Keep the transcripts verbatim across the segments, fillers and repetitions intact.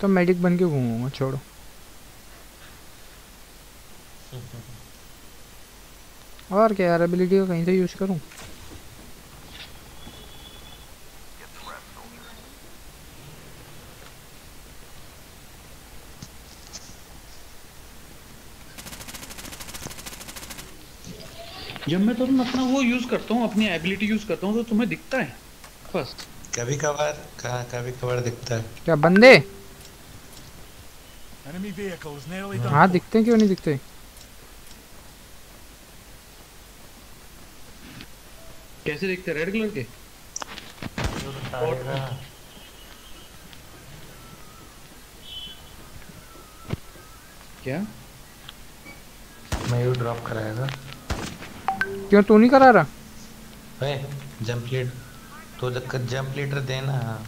तो मेडिक बन के घूमूंगा, छोड़ो। और क्या यार, एबिलिटी को कहीं से यूज करूं। जब मैं तुम अपना वो यूज करता हूँ, अपनी एबिलिटी यूज करता हूँ, तो तुम्हें दिखता है बस। कभी कभार कहाँ कभी कभार दिखता है क्या बंदे? हाँ दिखते हैं, क्यों नहीं दिखते? कैसे दिखते? रेड कलर के क्या मैं यू ड्रॉप कराएगा? क्यों तू नहीं करा रहा? जंप लीड तो जंप लीडर देना।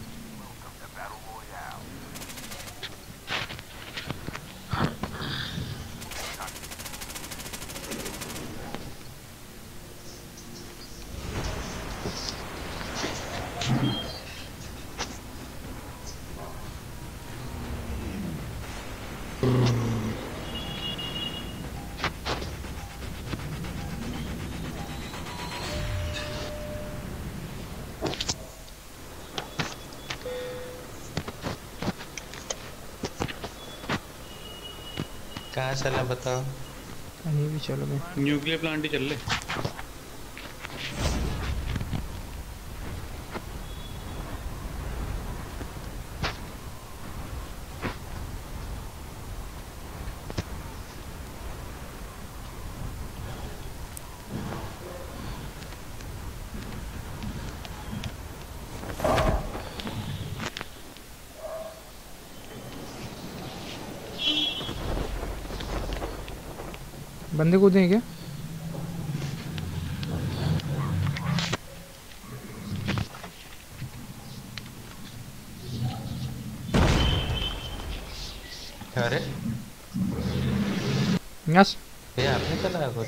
चला बताओ कहीं भी चलो, न्यूक्लियर प्लांट ही चल ले। बंदे कूदे हैं क्या? अरे यस ये आपने चलाया कुछ?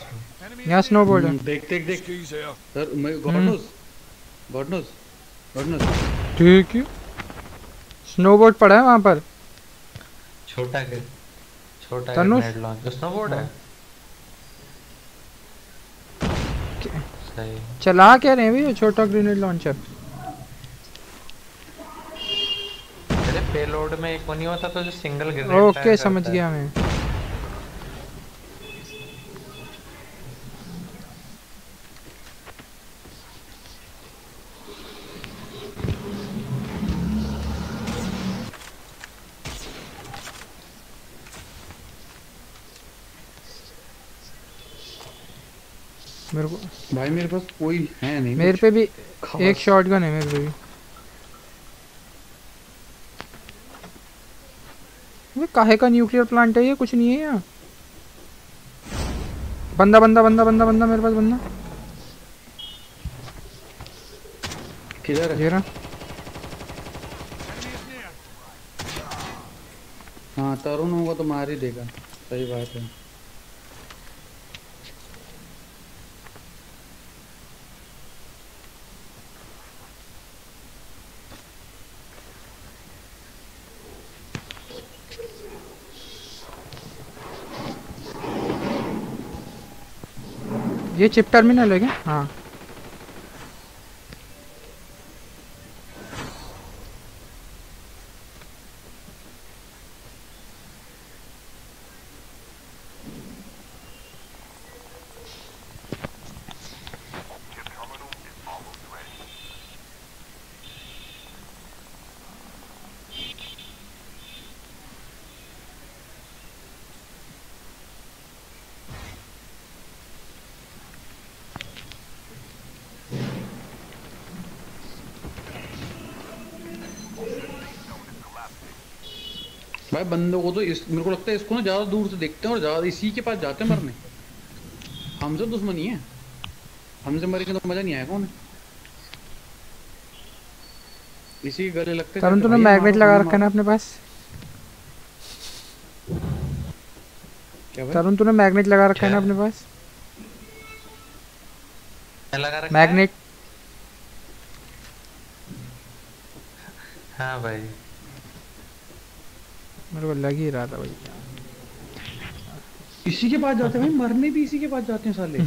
यस नो बोल देख देख देख सर मैं गॉडनोस गॉडनोस गॉडनोस ठीक है। स्नोबोर्ड पड़ा है वहां पर, छोटा के छोटा ग्रेनेड लॉन्चर स्नोबोर्ड है। चला क्या रहे हैं छोटा ग्रेनेड लॉन्चर? अरे पेलोड में एक नहीं होता तो जो सिंगल ग्रेनेड। ओके समझ गया मैं। मेरे को भाई मेरे पास कोई है नहीं, मेरे पे भी एक शॉटगन है मेरे पे भी। ये काहे का न्यूक्लियर प्लांट है? ये कुछ नहीं है यहाँ। बंदा बंदा बंदा बंदा बंदा मेरे पास बंदा किधर है? हाँ तरुण होगा तो मार ही देगा, सही बात है। ये चिप टर्मिनल है क्या? हाँ भाई बंदों को तो इस मेरे को लगता है इसको ना ज्यादा दूर से देखते हैं और ज्यादा इसी के पास जाते हैं मरने। हमसे दुश्मनी है, हमसे मरेंगे तो मजा नहीं आएगा उन्हें, इसी के गले लगते हैं। तरुण तूने मैग्नेट लगा रखा है ना अपने पास? क्या भाई? तरुण तूने मैग्नेट लगा रखा है ना अपने पास? क्या लगा रखा है? मैग्नेट। हाँ भाई मेरे को लग ही रहा था भाई इसी के पास जाते हैं भाई, मरने भी इसी के पास जाते हैं साले।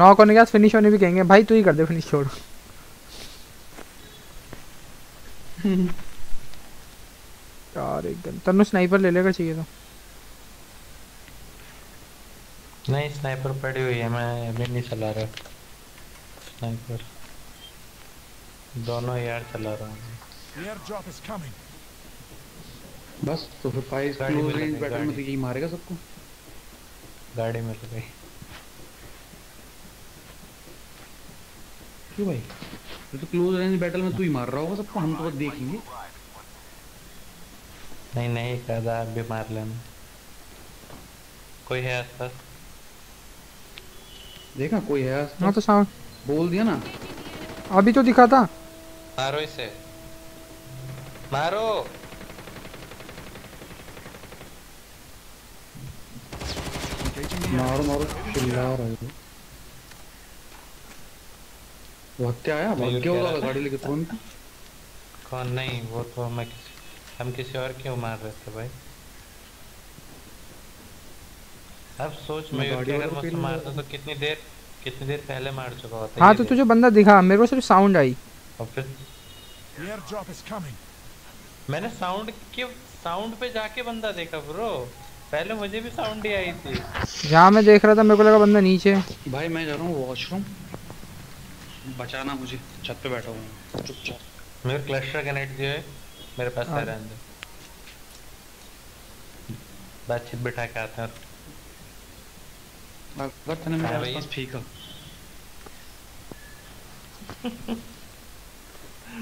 नॉक होने के बाद फिनिश होने भी कहेंगे भाई, तू ही कर दे फिनिश, छोड़। यार एक गन तनु स्नाइपर ले लेगा, चाहिए तो। नहीं स्नाइपर पड़ी हुई है, मैं अभी नहीं चला रहा स्नाइपर, दोनों यार चला रहा हूँ बस। तो फिर फाइव क्लोज रेंज बैटल में तो यही मारेगा सबको, गाड़ी में लगे क्यों भाई? तो क्लोज रेंज बैटल में तू ही मार रहा होगा सबको, हम तो बस देखेंगे। नहीं नहीं कदा, आप भी मार लेना। कोई है आसपास? देखा कोई है आसपास? हाँ तो सामने बोल दिया ना, अभी तो दिखा था। मारो इसे, मारो। मारो मारो चिल्ला रहा है वो, क्या आया भाग गया होगा गाड़ी लेके। कौन कौन? नहीं वो तो मैं, हम किसी और क्यों मार रहे थे भाई? अब सोच मैं अगर मुझसे मारता तो कितनी देर कितनी देर पहले मार चुका होता। हाँ तो तुझे बंदा दिखा, मेरे को सिर्फ साउंड आई। और फिर मैंने साउंड के साउंड पे जाके बंदा देखा ब्रो, पहले मुझे भी साउंड ही आई थी। जहाँ मैं देख रहा था मेरे को लगा बंदा नीचे। भाई मैं जा रहा हूँ वॉशरूम, बचाना मुझे, छत पे बैठा हूँ चुपचाप। मेरे क्लस्टर कनेक्ट जो है मेरे पास है, रहने दो, बातचीत बिठा के आते हैं। अगर तूने मेरे पास फीका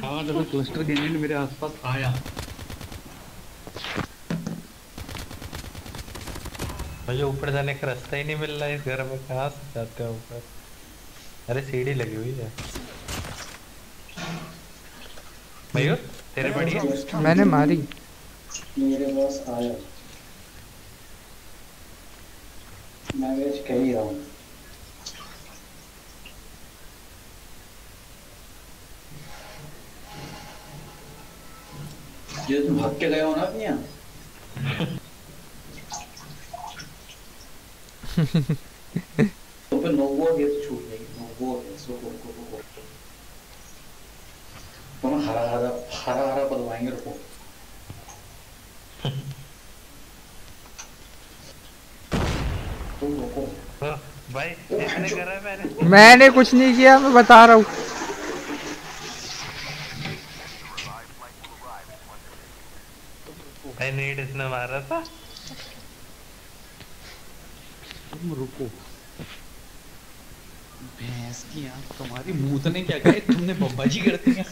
हाँ जब क्लस्टर कनेक्ट मेरे आसपास आया, मुझे ऊपर जाने का रास्ता ही नहीं मिल रहा इस घर में, कहाँ से जाते हो ऊपर? अरे सीढ़ी लगी हुई है। मयूर तेरे बड़ी है? मैंने मारी, मेरे पास आया, मैं वेज कह ही रहा हूँ। ये तुम भाग के गए हो ना अपने यहाँ। तो फिर नोवा गेट छूट गई, वो ऐसे को को को तो हम हरा हरा हरा हरा बदलवाएंगे रुको। तुम रुको भाई, इसने करा है, मैंने मैंने कुछ नहीं किया, मैं बता रहा हूँ। भाई नीड इसने मारा था, तुम रुको। भैंस की आँख तुम्हारी, मूत ने क्या कहे, तुमने बब्बाजी कर दी है।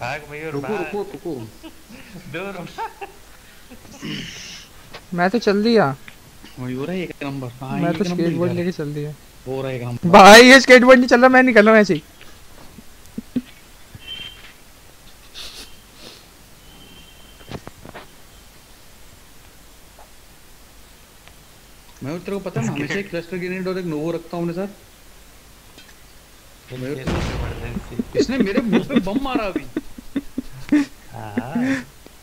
भाग भैया रुको रुको रुको दूर। मैं तो चल दिया, मयूर है एक नंबर। मैं तो स्केटबोर्ड लेके चल दिया, हो रहा है काम भाई। ये स्केटबोर्ड नहीं चल रहा, मैं निकल रहा हूँ ऐसे ही। मैं तेरे को पता है हमेशा एक क्लस्टर ग्रेनेड और एक नोवो रखता हूं अपने साथ। मैं इसने मेरे मुंह पे बम मारा अभी। हां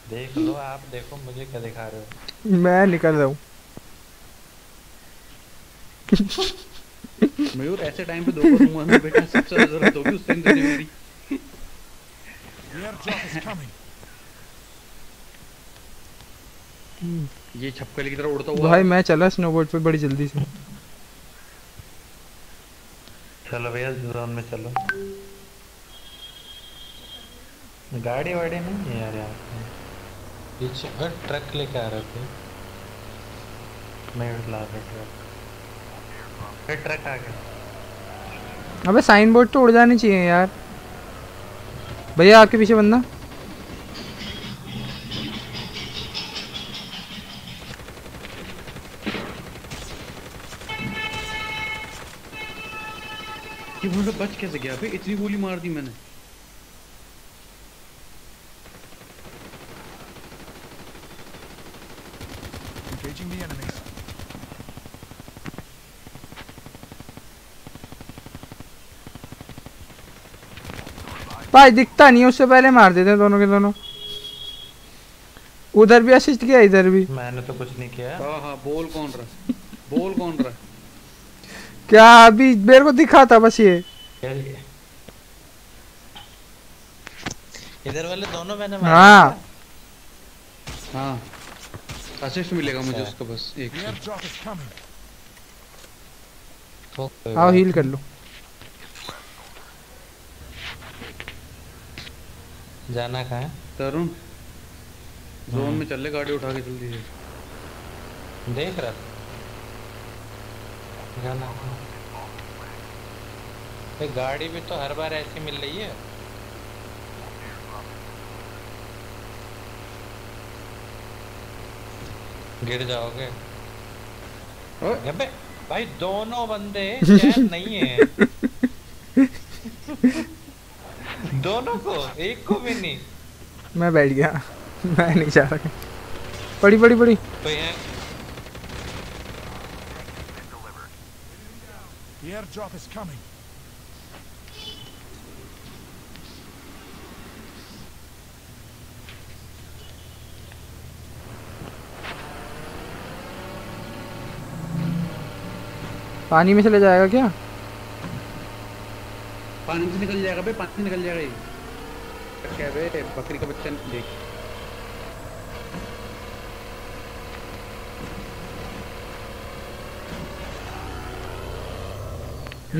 देख लो आप, देखो मुझे क्या दिखा रहे हो, मैं निकल रहा हूं। मयूर ऐसे टाइम पे दो रूम में बैठना सबसे ज्यादा जरूरत होगी, उस टाइम तेरी मेरी। ये छपकली की तरह उड़ता हुआ भाई। मैं चला स्नोबोर्ड पे बड़ी जल्दी से। चलो भैया जोरान में चलो, गाड़ी वाड़ी में नहीं आ रहा है पीछे। और ट्रक लेके आ रहा है मैं, ला रहा ट्रक, ये ट्रक आ गया। अबे साइन बोर्ड तो उड़ जाने चाहिए यार। भैया आपके पीछे बंदा, ये मुझे बच कैसे गया? इतनी गोली मार दी मैंने। भाई दिखता नहीं, उससे पहले मार देते हैं दोनों के दोनों। उधर भी असिस्ट किया इधर भी। मैंने तो कुछ नहीं किया। हाँ हाँ बोल कौन रहा बोल कौन रहा क्या अभी मेरे को दिखा था बस ये इधर वाले दोनों मैंने मारे। हाँ हाँ असिस्ट मिलेगा मुझे उसका बस एक। आओ हील कर लो। जाना कहाँ है तरुण? जोन में चल ले, गाड़ी उठा के जल्दी से। देख रहा जाना। ये गाड़ी भी तो हर बार ऐसी मिल रही है। गिर जाओगे अबे भाई, दोनों बंदे चैन नहीं है दोनों को, एक को भी नहीं। मैं बैठ गया, मैं नहीं जा रहा। बड़ी बड़ी बड़ी तो ये एयर ड्रॉप इज कमिंग। पानी में चले जाएगा क्या? पानी से निकल जाएगा बे, पानी से निकल जाएगा ये क्या बे? बकरी का बच्चा देख।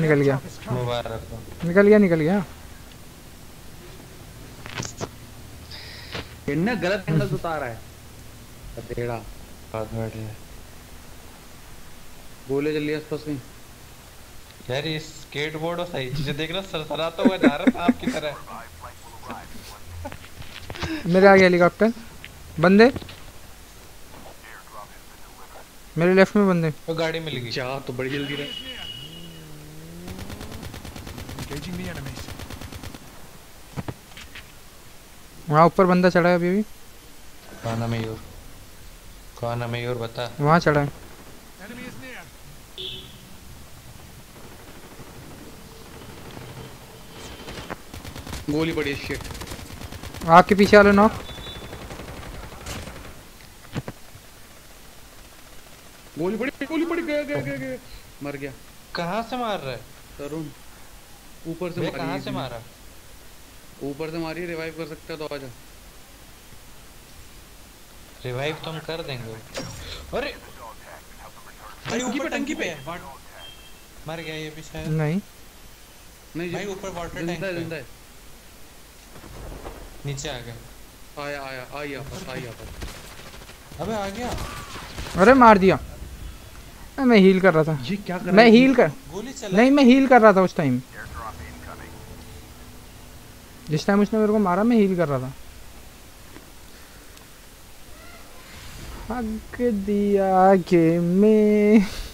निकल गया मुबारक, निकल गया निकल गया। इतना गलत एंगल उतारा है टेढ़ा। बोले जल्दी आसपास में यार। ये स्केटबोर्ड और सही जो देख रहा सरसराता हुआ जा रहा सांप की तरह। मेरे आगे हेलीकॉप्टर बंदे, मेरे लेफ्ट में बंदे। तो गाड़ी मिल गई चाह तो बड़ी जल्दी रहे। वहाँ ऊपर बंदा चढ़ा है अभी भी। कौन है मयूर? कौन है मयूर बता? वहाँ चढ़ा है। गोली पड़ी शिट। आपके पीछे वाले नॉक। गोली पड़ी गोली पड़ी। गया गया गया गया मर गया। कहाँ से मार रहा है तरुण? ऊपर से मार। कहाँ से मारा? ऊपर से मारी। रिवाइव कर सकता तो आजा। रिवाइव तो हम कर देंगे। अरे भाई ऊपर टंकी पे है। मर गया ये भी शायद। नहीं नहीं भाई ऊपर वाटर टैंक है। नीचे आ गया। आया आया आया बस आया बस। अबे आ गया। अरे मार दिया। मैं हील कर रहा था। ये क्या कर रहा है? मैं हील कर गोली चला नहीं, मैं हील कर रहा था उस टाइम। जिस टाइम उसने मेरे को मारा मैं हील कर रहा था। भाग दिया गेम में।